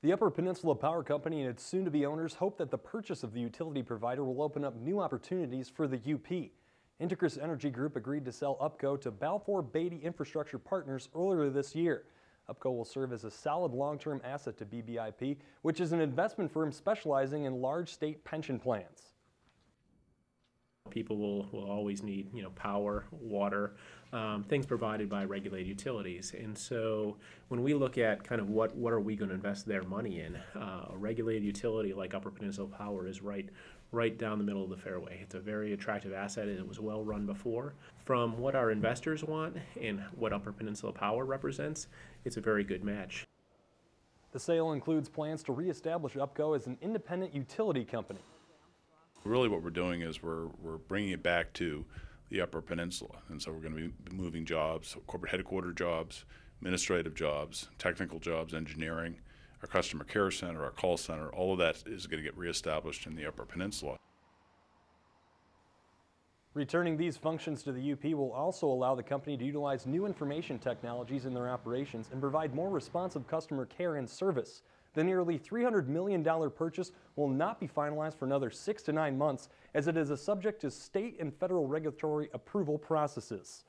The Upper Peninsula Power Company and its soon-to-be owners hope that the purchase of the utility provider will open up new opportunities for the UP. Integrys Energy Group agreed to sell UPCO to Balfour Beatty Infrastructure Partners earlier this year. UPCO will serve as a solid long-term asset to BBIP, which is an investment firm specializing in large state pension plans. People will always need, power, water, things provided by regulated utilities. And so when we look at kind of what are we going to invest their money in, a regulated utility like Upper Peninsula Power is right down the middle of the fairway. It's a very attractive asset, and it was well run before. From what our investors want and what Upper Peninsula Power represents, it's a very good match. The sale includes plans to reestablish UPCO as an independent utility company. Really what we're doing is we're bringing it back to the Upper Peninsula, and so we're going to be moving jobs, corporate headquarter jobs, administrative jobs, technical jobs, engineering, our customer care center, our call center, all of that is going to get reestablished in the Upper Peninsula. Returning these functions to the UP will also allow the company to utilize new information technologies in their operations and provide more responsive customer care and service. The nearly $300 million purchase will not be finalized for another 6 to 9 months, as it is subject to state and federal regulatory approval processes.